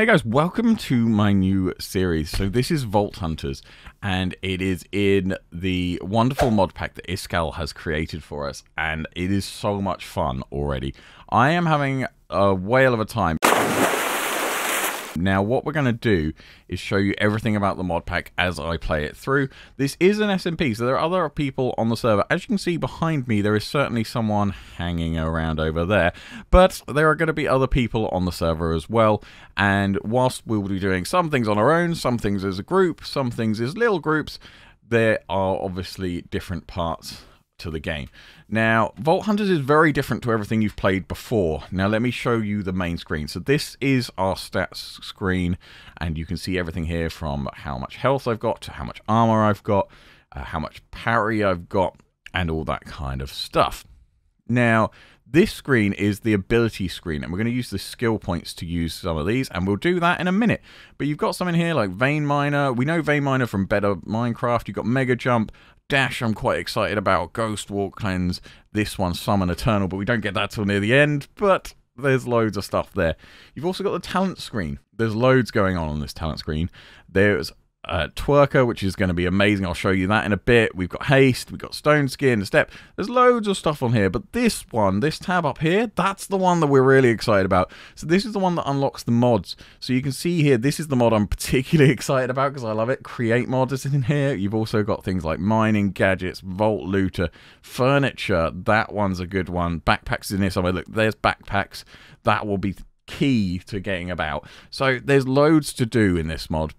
Hey guys, welcome to my new series. So this is Vault Hunters, and it is in the wonderful mod pack that Iskall has created for us, and it is so much fun already. I am having a whale of a time. Now what we're going to do is show you everything about the mod pack as I play it through. This is an SMP, so there are other people on the server. As you can see behind me, there is certainly someone hanging around over there, but there are going to be other people on the server as well. And whilst we will be doing some things on our own, some things as a group, some things as little groups, there are obviously different parts to the game. Now, Vault Hunters is very different to everything you've played before. Now, let me show you the main screen. So this is our stats screen, and you can see everything here from how much health I've got to how much armor I've got, how much parry I've got, and all that kind of stuff. Now, this screen is the ability screen, and we're going to use the skill points to use some of these, and we'll do that in a minute. But you've got some in here like vein miner. We know vein miner from Better Minecraft. You've got mega jump. Dash, I'm quite excited about. Ghost walk, cleanse. This one, summon eternal, but we don't get that till near the end. But there's loads of stuff there. You've also got the talent screen. There's loads going on this talent screen. There's twerker, which is going to be amazing. I'll show you that in a bit. We've got haste. We've got stone skin, step. There's loads of stuff on here. But this one, this tab up here, that's the one that we're really excited about. So this is the one that unlocks the mods. So you can see here, this is the mod I'm particularly excited about because I love it. Create mod is in here. You've also got things like mining gadgets, vault looter, furniture. That one's a good one. Backpacks is in here somewhere. Look, there's backpacks. That will be key to getting about. So there's loads to do in this mod.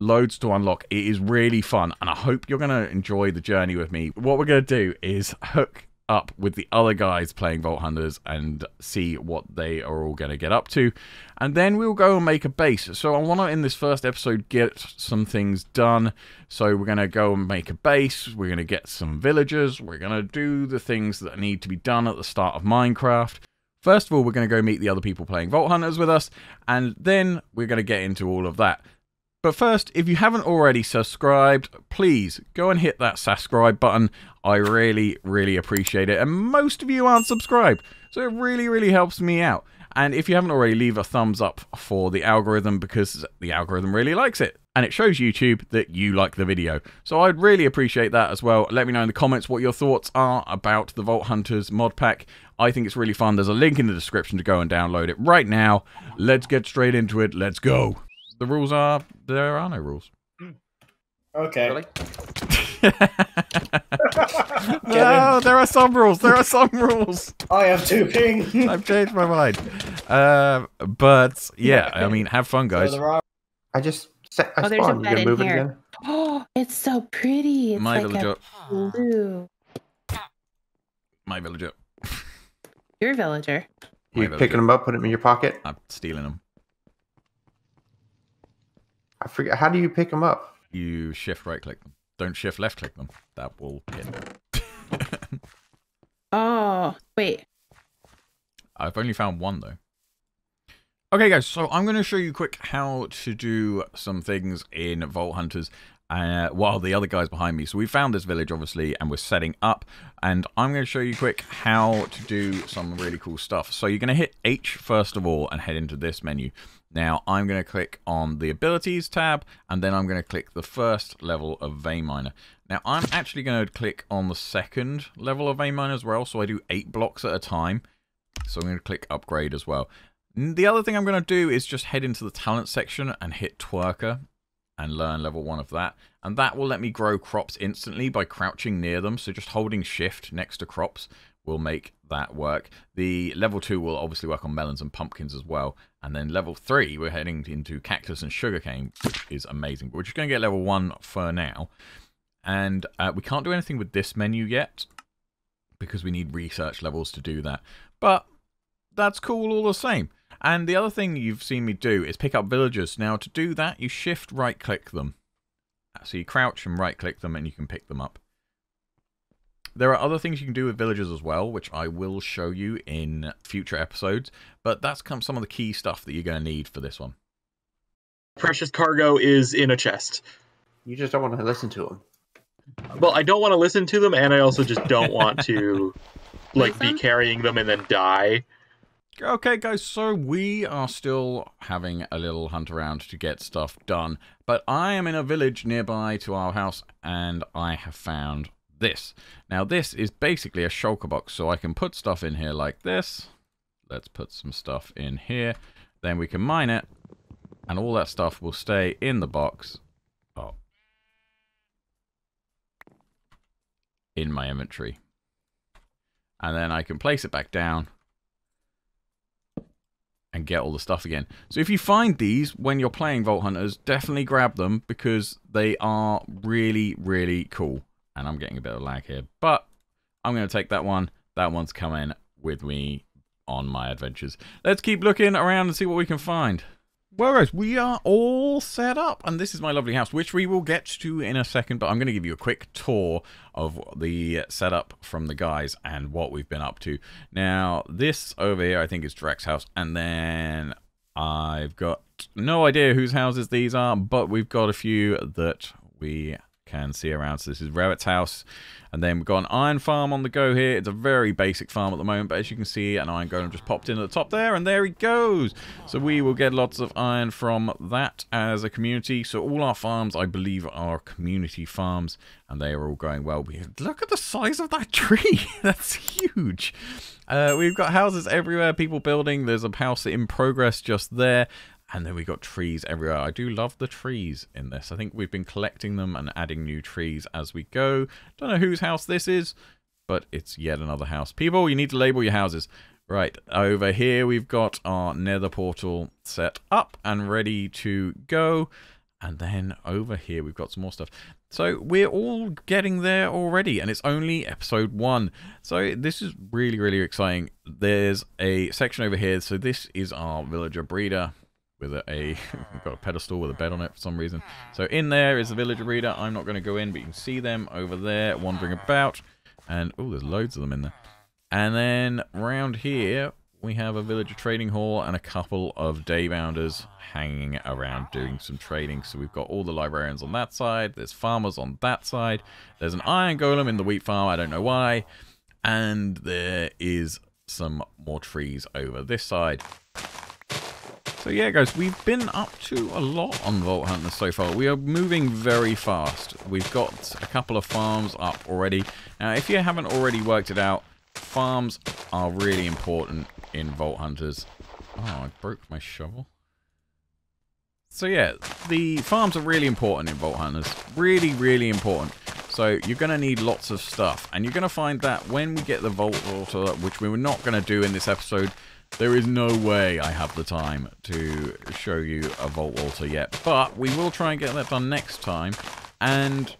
Loads to unlock. It is really fun, and I hope you're going to enjoy the journey with me. What we're going to do is hook up with the other guys playing Vault Hunters and see what they are all going to get up to, and then we'll go and make a base. So I want to, in this first episode, get some things done. So we're going to go and make a base, we're going to get some villagers, we're going to do the things that need to be done at the start of Minecraft. First of all, we're going to go meet the other people playing Vault Hunters with us, and then we're going to get into all of that. But first, if you haven't already subscribed, please go and hit that subscribe button. I really, really appreciate it. And most of you aren't subscribed, so it really, really helps me out. And if you haven't already, leave a thumbs up for the algorithm, because the algorithm really likes it. And it shows YouTube that you like the video. So I'd really appreciate that as well. Let me know in the comments what your thoughts are about the Vault Hunters mod pack. I think it's really fun. There's a link in the description to go and download it right now. Let's get straight into it. Let's go. The rules are, there are no rules. Okay. Really? No, there are some rules. There are some rules. I have two pings. I've changed my mind. But yeah, I mean, have fun, guys. So I just set. I there's a bed in here. Oh, it's so pretty. It's my like villager. Blue. My villager. Your villager. You're picking them up, putting them in your pocket. I'm stealing them. I forget, how do you pick them up? You shift right click them. Don't shift left click them. That will hit them. Oh, wait. I've only found one though. Okay guys, so I'm going to show you quick how to do some things in Vault Hunters while the other guy's behind me. So we found this village obviously, and we're setting up, and I'm going to show you quick how to do some really cool stuff. So you're going to hit H first of all and head into this menu. Now I'm going to click on the abilities tab, and then I'm going to click the first level of vein miner. Now I'm actually going to click on the second level of vein miner as well, so I do 8 blocks at a time. So I'm going to click upgrade as well. The other thing I'm going to do is just head into the talent section and hit twerker and learn level 1 of that, and that will let me grow crops instantly by crouching near them. So just holding shift next to crops will make that work. The level 2 will obviously work on melons and pumpkins as well, and then level 3 we're heading into cactus and sugarcane, which is amazing. But we're just going to get level 1 for now, and we can't do anything with this menu yet because we need research levels to do that, but that's cool all the same. And the other thing you've seen me do is pick up villagers. Now to do that, you shift right click them. So you crouch and right click them and you can pick them up. There are other things you can do with villagers as well, which I will show you in future episodes. But that's some of the key stuff that you're going to need for this one. Precious cargo is in a chest. You just don't want to listen to them. Well, I don't want to listen to them, and I also just don't want to like be carrying them and then die. Okay guys, so we are still having a little hunt around to get stuff done, but I am in a village nearby to our house and I have found this. Now this is basically a shulker box, so I can put stuff in here like this. Let's put some stuff in here, then we can mine it, and all that stuff will stay in the box. Oh. In my inventory. And then I can place it back down and get all the stuff again. So if you find these when you're playing Vault Hunters, definitely grab them because they are really, really cool. And I'm getting a bit of lag here, but I'm going to take that one. That one's coming with me on my adventures. Let's keep looking around and see what we can find. Whereas we are all set up, and this is my lovely house, which we will get to in a second, but I'm going to give you a quick tour of the setup from the guys and what we've been up to. Now, this over here, I think is Drek's house, and then I've got no idea whose houses these are, but we've got a few that we can see around. So this is Rabbit's house, and then we've got an iron farm on the go here. It's a very basic farm at the moment, but as you can see, an iron golem just popped in at the top there, and there he goes. So we will get lots of iron from that as a community. So all our farms, I believe, are community farms, and they are all going well. Look at the size of that tree. That's huge. We've got houses everywhere, people building. There's a house in progress just there. And then we got trees everywhere. I do love the trees in this. I think we've been collecting them and adding new trees as we go. Don't know whose house this is, but it's yet another house. People, you need to label your houses. Right, over here we've got our nether portal set up and ready to go. And then over here we've got some more stuff. So we're all getting there already, and it's only episode 1. So this is really, really exciting. There's a section over here. So this is our villager breeder. We've got a pedestal with a bed on it for some reason. So in there is the villager breeder. I'm not going to go in, but you can see them over there wandering about. And, oh, there's loads of them in there. And then round here, we have a villager trading hall and a couple of daybounders hanging around doing some trading. So we've got all the librarians on that side. There's farmers on that side. There's an iron golem in the wheat farm. I don't know why. And there is some more trees over this side. So yeah, guys, we've been up to a lot on Vault Hunters so far. We are moving very fast. We've got a couple of farms up already. Now, if you haven't already worked it out, farms are really important in Vault Hunters. Oh, I broke my shovel. So yeah, the farms are really important in Vault Hunters. Really, really important. So you're going to need lots of stuff. And you're going to find that when we get the Vault Altar, which we were not going to do in this episode. There is no way I have the time to show you a Vault Altar yet, but we will try and get that done next time. And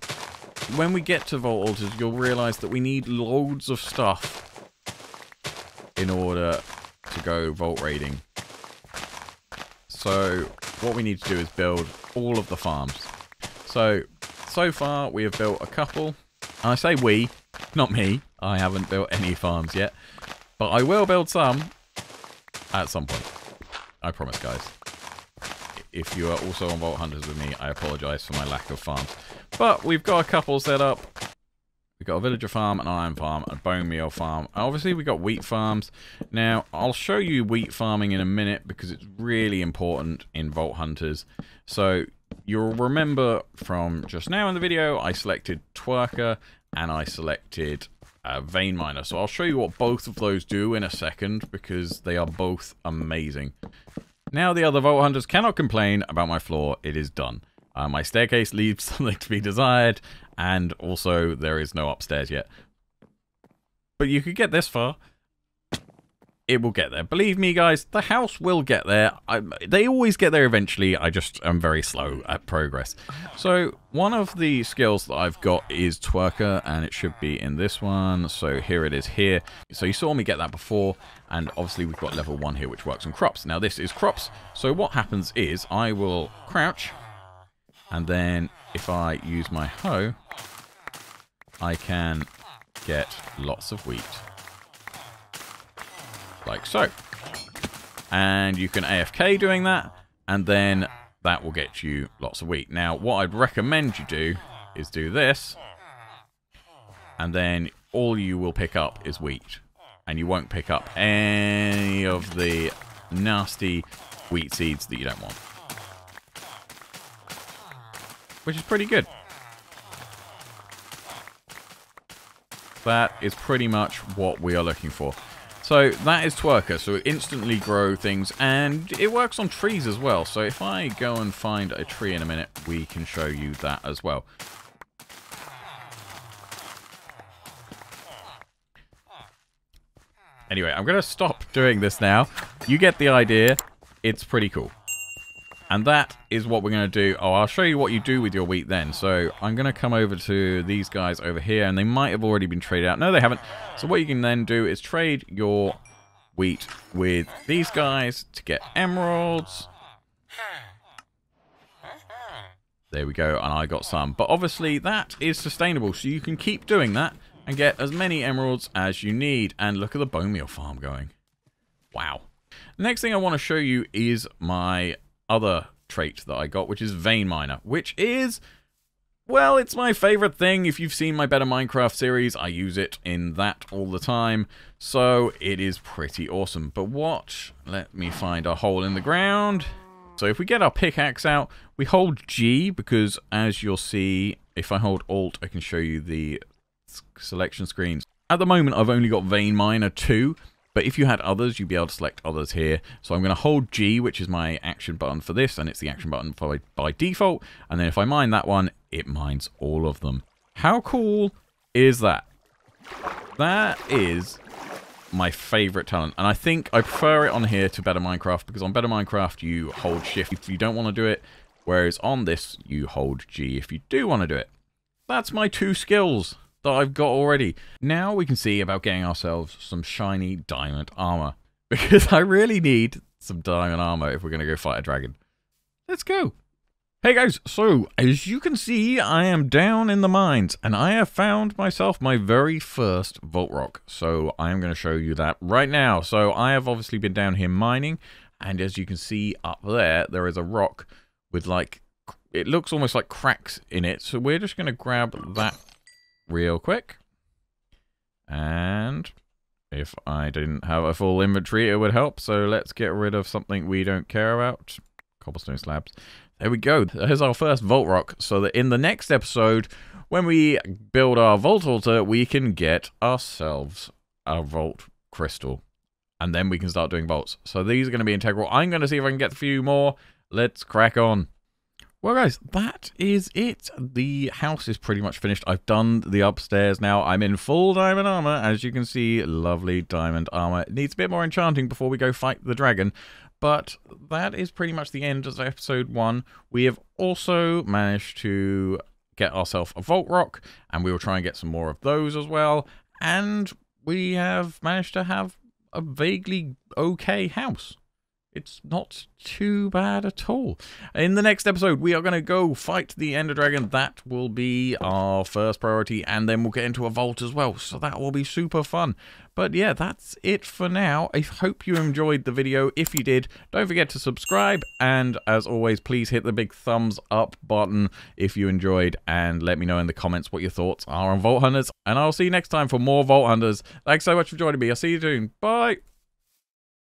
when we get to Vault Altars, you'll realise that we need loads of stuff in order to go vault raiding. So what we need to do is build all of the farms. So far we have built a couple. And I say we, not me. I haven't built any farms yet, but I will build some. At some point. I promise, guys. If you are also on Vault Hunters with me, I apologise for my lack of farms. But we've got a couple set up. We've got a villager farm, an iron farm, a bone meal farm. Obviously, we've got wheat farms. Now, I'll show you wheat farming in a minute because it's really important in Vault Hunters. So, you'll remember from just now in the video, I selected twerker and I selected vein miner. So I'll show you what both of those do in a second because they are both amazing. Now the other Vault Hunters cannot complain about my floor. It is done. My staircase leaves something to be desired, and also there is no upstairs yet. But you could get this far. It will get there. Believe me, guys, the house will get there. They always get there eventually. I just am very slow at progress. So one of the skills that I've got is twerker, and it should be in this one. So here it is here. So you saw me get that before, and obviously we've got level 1 here, which works on crops. Now this is crops. So what happens is I will crouch, and then if I use my hoe, I can get lots of wheat. Like so. And you can AFK doing that, and then that will get you lots of wheat. Now, what I'd recommend you do is do this, and then all you will pick up is wheat. and you won't pick up any of the nasty wheat seeds that you don't want. Which is pretty good. That is pretty much what we are looking for. So that is twerker, so it instantly grows things, and it works on trees as well. So if I go and find a tree in a minute, we can show you that as well. Anyway, I'm going to stop doing this now. You get the idea. It's pretty cool. And that is what we're going to do. Oh, I'll show you what you do with your wheat then. So I'm going to come over to these guys over here, and they might have already been traded out. No, they haven't. So what you can then do is trade your wheat with these guys to get emeralds. There we go, and I got some. But obviously that is sustainable, so you can keep doing that and get as many emeralds as you need. And look at the bone meal farm going. Wow. Next thing I want to show you is my other trait that I got, which is vein miner, which is, well, it's my favorite thing. If you've seen my Better Minecraft series, I use it in that all the time, so it is pretty awesome. But watch, let me find a hole in the ground. So if we get our pickaxe out, we hold G, because as you'll see, if I hold Alt, I can show you the selection screens. At the moment, I've only got vein miner 2. But if you had others, you'd be able to select others here. So I'm going to hold G, which is my action button for this, and it's the action button by default. And then if I mine that one, it mines all of them. How cool is that? That is my favorite talent. And I think I prefer it on here to Better Minecraft, because on Better Minecraft, you hold Shift if you don't want to do it. Whereas on this, you hold G if you do want to do it. That's my 2 skills that I've got already. Now we can see about getting ourselves some shiny diamond armor, because I really need some diamond armor if we're going to go fight a dragon. Let's go. Hey guys, so as you can see, I am down in the mines, and I have found myself my very first vault rock. So I am going to show you that right now. So I have obviously been down here mining, and as you can see up there, there is a rock with, like, it looks almost like cracks in it. So we're just going to grab that real quick, and if I didn't have a full inventory, it would help. So let's get rid of something we don't care about. Cobblestone slabs. There we go. There's our first vault rock, so that in the next episode, when we build our vault altar, we can get ourselves a vault crystal, and then we can start doing vaults. So these are going to be integral. I'm going to see if I can get a few more. Let's crack on. Well guys, that is it. The house is pretty much finished. I've done the upstairs now. I'm in full diamond armor. As you can see, lovely diamond armor. It needs a bit more enchanting before we go fight the dragon. But that is pretty much the end of episode 1. We have also managed to get ourselves a vault rock, and we will try and get some more of those as well. And we have managed to have a vaguely okay house. It's not too bad at all. In the next episode, we are going to go fight the Ender Dragon. That will be our first priority, and then we'll get into a vault as well. So that will be super fun. But yeah, that's it for now. I hope you enjoyed the video. If you did, don't forget to subscribe. And as always, please hit the big thumbs up button if you enjoyed. And let me know in the comments what your thoughts are on Vault Hunters. And I'll see you next time for more Vault Hunters. Thanks so much for joining me. I'll see you soon. Bye.